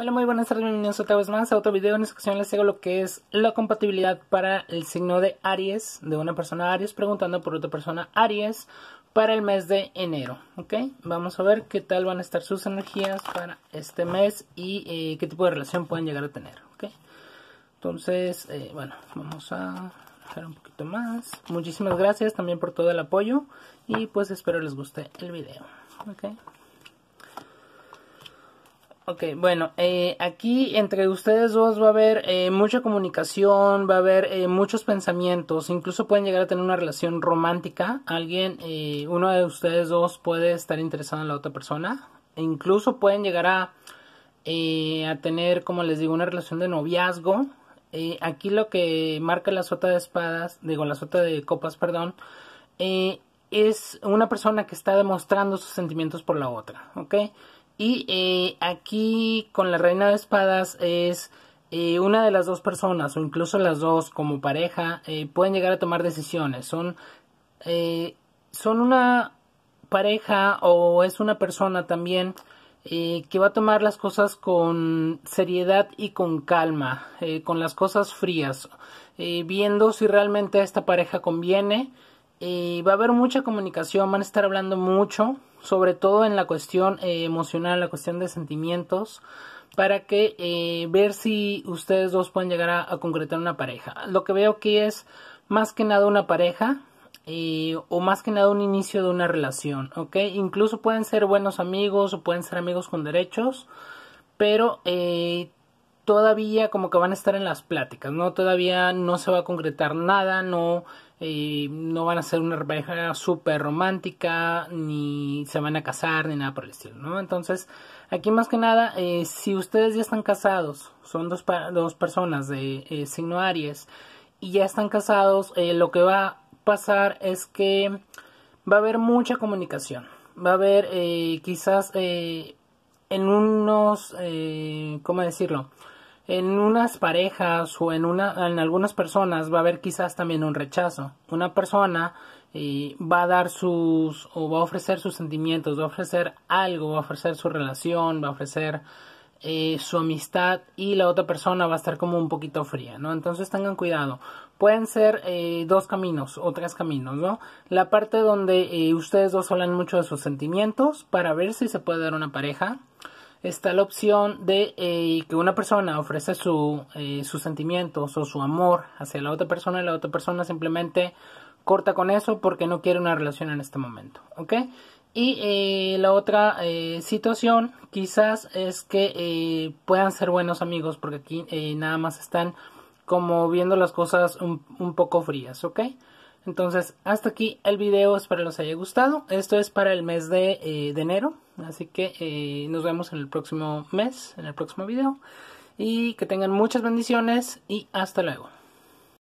Hola, muy buenas tardes, bienvenidos otra vez más a otro video. En esta ocasión les hago lo que es la compatibilidad para el signo de Aries, de una persona Aries preguntando por otra persona Aries para el mes de enero, ¿ok? Vamos a ver qué tal van a estar sus energías para este mes y qué tipo de relación pueden llegar a tener, ¿ok? Entonces, bueno, vamos a dejar un poquito más. Muchísimas gracias también por todo el apoyo y pues espero les guste el video, ¿ok? Ok, bueno, aquí entre ustedes dos va a haber mucha comunicación, va a haber muchos pensamientos, incluso pueden llegar a tener una relación romántica. Alguien, uno de ustedes dos puede estar interesado en la otra persona, e incluso pueden llegar a tener, como les digo, una relación de noviazgo. Aquí lo que marca la sota de espadas, digo, la sota de copas, perdón, es una persona que está demostrando sus sentimientos por la otra, ¿ok? Y aquí con la reina de espadas es una de las dos personas o incluso las dos como pareja pueden llegar a tomar decisiones. Son una pareja o es una persona también que va a tomar las cosas con seriedad y con calma, con las cosas frías, viendo si realmente a esta pareja conviene. Va a haber mucha comunicación, van a estar hablando mucho, sobre todo en la cuestión emocional, la cuestión de sentimientos, para que ver si ustedes dos pueden llegar a concretar una pareja. Lo que veo aquí es más que nada una pareja o más que nada un inicio de una relación, ¿ok? Incluso pueden ser buenos amigos o pueden ser amigos con derechos, pero todavía como que van a estar en las pláticas, ¿no? Todavía no se va a concretar nada, no van a ser una pareja súper romántica, ni se van a casar, ni nada por el estilo, ¿no? Entonces, aquí más que nada, si ustedes ya están casados, son dos personas de signo Aries, y ya están casados, lo que va a pasar es que va a haber mucha comunicación, va a haber quizás en unos, ¿cómo decirlo? En unas parejas o en algunas personas va a haber quizás también un rechazo. Una persona va a dar va a ofrecer sus sentimientos, va a ofrecer algo, va a ofrecer su relación, va a ofrecer su amistad y la otra persona va a estar como un poquito fría, ¿no? Entonces tengan cuidado. Pueden ser dos caminos o tres caminos, ¿no? La parte donde ustedes dos hablan mucho de sus sentimientos para ver si se puede dar una pareja. Está la opción de que una persona ofrece sus sentimientos o su amor hacia la otra persona y la otra persona simplemente corta con eso porque no quiere una relación en este momento, ¿ok? Y la otra situación quizás es que puedan ser buenos amigos porque aquí nada más están como viendo las cosas un poco frías, ¿ok? Entonces, hasta aquí el video, espero les haya gustado. Esto es para el mes de enero, así que nos vemos en el próximo mes, en el próximo video. Y que tengan muchas bendiciones y hasta luego.